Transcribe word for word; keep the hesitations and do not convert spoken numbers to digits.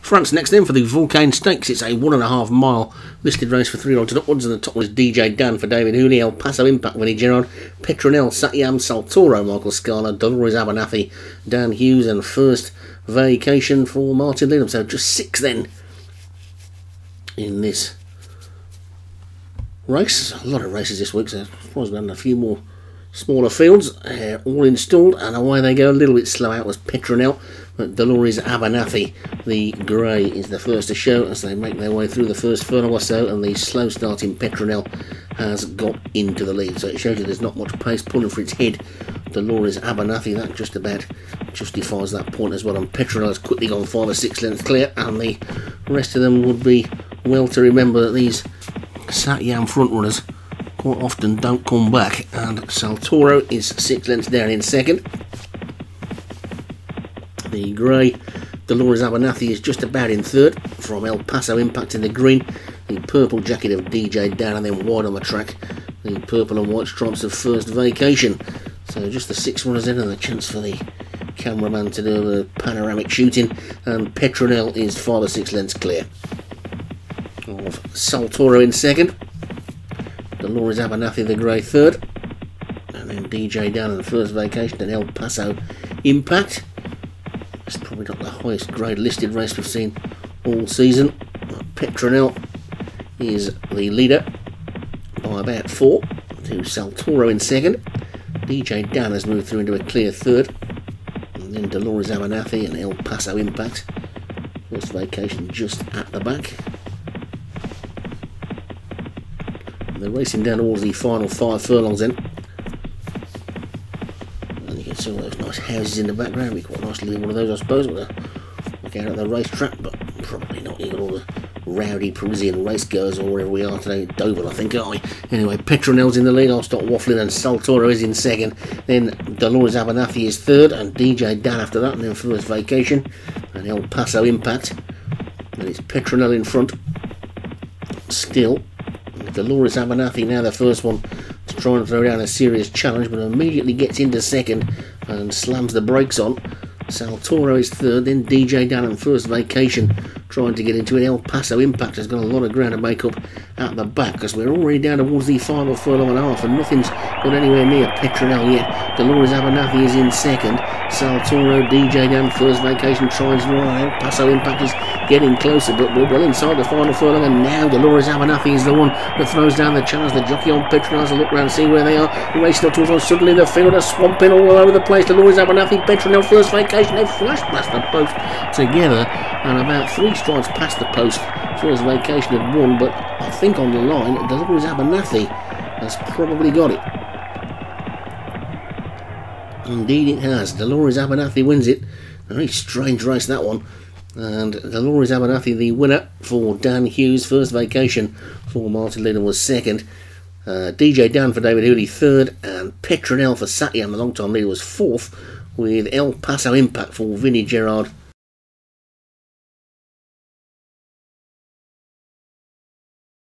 France next in for the Vulcan Stakes. It's a one and a half mile listed race for three-year-olds at odds, and the top was D J Dan for David Hooney, El Paso Impact, Vinnie Gerrard, Petronel, Satyam, Saltoro, Michael Scala, Dolores Abernathy, Dan Hughes, and First Vacation for Martin Lidham. So just six then in this race. A lot of races this week, so probably done a few more smaller fields, uh, all installed, and away they go. A little bit slow out was Petronel, but Dolores Abernathy, the grey, is the first to show as they make their way through the first furlong or so, and the slow starting Petronel has got into the lead, so it shows you there's not much pace pulling for its head. Dolores Abernathy, that just about justifies that point as well, and Petronel has quickly gone five or six lengths clear, and the rest of them would be well to remember that these Satyam front runners quite often don't come back, and Saltoro is six lengths down in second. The grey Dolores Abernathy is just about in third from El Paso Impact in the green, the purple jacket of D J Dan, and then wide on the track the purple and white stripes of First Vacation. So just the six runners in, and the chance for the cameraman to do the panoramic shooting, and Petronel is five or six lengths clear of Saltoro in second. Dolores Abernathy the grey third, and then D J Dan and First Vacation and El Paso Impact. It's probably not the highest grade listed race we've seen all season. Petronel is the leader by about four to Saltoro in second. D J Dan has moved through into a clear third, and then Dolores Abernathy and El Paso Impact. First Vacation just at the back. They're racing down towards the final five furlongs then, and you can see all those nice houses in the background. It'd be quite nice to leave one of those, I suppose, with a look out at the racetrack, but probably not. You've got all the rowdy Parisian racegoers or wherever we are today. Dover, I think, aren't we? Anyway, Petronel's in the lead. I'll stop waffling, and Saltoro is in second. Then Dolores Abernathy is third, and D J Dan after that, and then First Vacation and El Paso Impact. And it's Petronel in front still. Dolores Abernathy now the first one to try and throw down a serious challenge, but immediately gets into second and slams the brakes on. Saltoro is third, then D J Dan and First Vacation trying to get into it. El Paso Impact has got a lot of ground to make up at the back, because we're already down towards the final furlong and a half, and nothing's got anywhere near Petronel yet. Dolores Abernathy is in second. Saltoro, D J Dan, First Vacation tries right. El Paso Impact is getting closer, but we're well inside the final furlong, and now Dolores Abernathy is the one that throws down the challenge. The jockey on Petronel has a look round and see where they are. The race not towards us. Suddenly the field are swamping all over the place. Dolores Abernathy, Petronel, First Vacation, they flash past the post together, and about three strides past the post, First Vacation had won, but I think on the line, Dolores Abernathy has probably got it. Indeed it has. Dolores Abernathy wins it. A very strange race, that one. And Dolores Abernathy the winner for Dan Hughes. First Vacation for Martin Lidham was second. Uh, D J Dan for David Hooley third, and Petronel for Satyam, the long time leader, was fourth, with El Paso Impact for Vinnie Gerrard